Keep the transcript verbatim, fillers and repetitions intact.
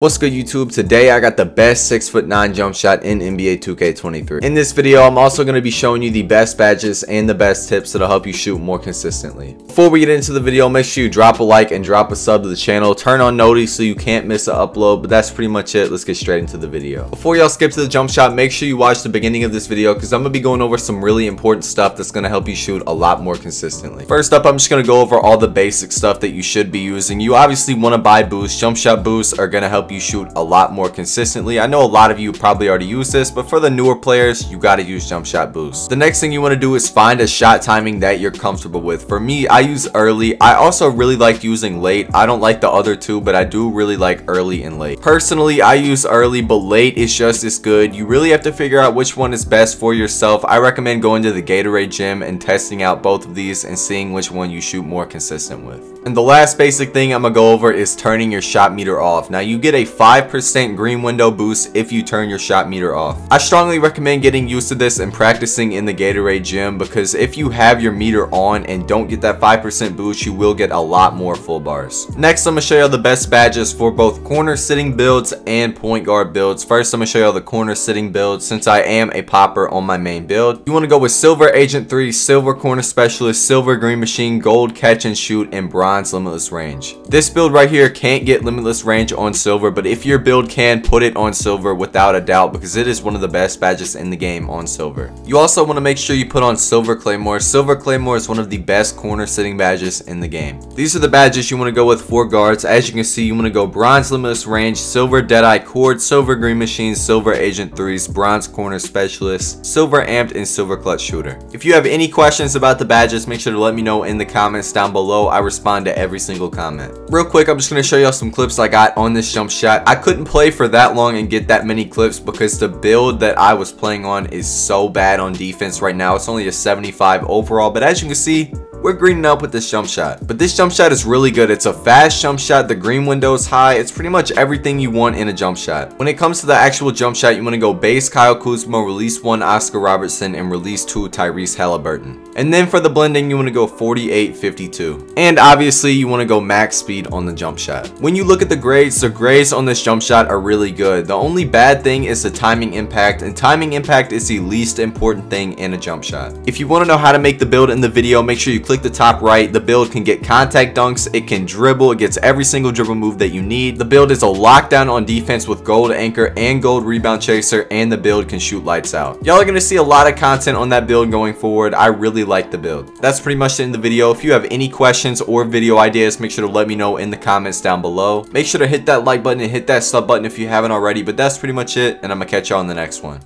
What's good YouTube? Today I got the best six foot nine jump shot in N B A two K twenty-three. In this video I'm also going to be showing you the best badges and the best tips that'll help you shoot more consistently. Before we get into the video, make sure you drop a like and drop a sub to the channel. Turn on notice so you can't miss an upload, but that's pretty much it. Let's get straight into the video. Before y'all skip to the jump shot, make sure you watch the beginning of this video because I'm going to be going over some really important stuff that's going to help you shoot a lot more consistently. First up, I'm just going to go over all the basic stuff that you should be using. You obviously want to buy boosts. Jump shot boosts are going to help you shoot a lot more consistently. I know a lot of you probably already use this, but for the newer players, you got to use jump shot boost. The next thing you want to do is find a shot timing that you're comfortable with. For me, I use early. I also really like using late. I don't like the other two, but I do really like early and late. Personally, I use early, but late is just as good. You really have to figure out which one is best for yourself. I recommend going to the Gatorade gym and testing out both of these and seeing which one you shoot more consistent with. And the last basic thing I'm gonna go over is turning your shot meter off. Now, you get a five percent green window boost if you turn your shot meter off. I strongly recommend getting used to this and practicing in the Gatorade gym because if you have your meter on and don't get that five percent boost, you will get a lot more full bars. Next, I'm gonna show you the best badges for both corner sitting builds and point guard builds. First, I'm gonna show you the corner sitting build since I am a popper on my main build. You wanna go with Silver Agent three, Silver Corner Specialist, Silver Green Machine, Gold Catch and Shoot, and Bronze Limitless Range. This build right here can't get limitless range on silver, but if your build can, put it on silver without a doubt because it is one of the best badges in the game on silver. You also want to make sure you put on Silver Claymore. Silver Claymore is one of the best corner sitting badges in the game. These are the badges you want to go with for guards. As you can see, you want to go Bronze Limitless Range, Silver Deadeye Cord, Silver Green Machine, Silver Agent threes, Bronze Corner Specialist, Silver Amped, and Silver Clutch Shooter. If you have any questions about the badges, make sure to let me know in the comments down below. I respond to every single comment. Real quick, I'm just going to show y'all some clips I got on this jump shot. I couldn't play for that long and get that many clips because the build that I was playing on is so bad on defense right now. It's only a seventy-five overall, but as you can see, we're greening up with this jump shot. But this jump shot is really good. It's a fast jump shot. The green window is high. It's pretty much everything you want in a jump shot. When it comes to the actual jump shot, you want to go base Kyle Kuzma, release one Oscar Robertson, and release two Tyrese Halliburton. And then for the blending, you want to go forty-eight fifty-two. And obviously, you want to go max speed on the jump shot. When you look at the grades, the grades on this jump shot are really good. The only bad thing is the timing impact, and timing impact is the least important thing in a jump shot. If you want to know how to make the build in the video, make sure you click the top right. The build can get contact dunks, it can dribble, it gets every single dribble move that you need. The build is a lockdown on defense with gold anchor and gold rebound chaser, and the build can shoot lights out. Y'all are going to see a lot of content on that build going forward. I really like the build. That's pretty much the end of the video. If you have any questions or video ideas, make sure to let me know in the comments down below. Make sure to hit that like button and hit that sub button if you haven't already, but that's pretty much it, and I'm gonna catch y'all on the next one.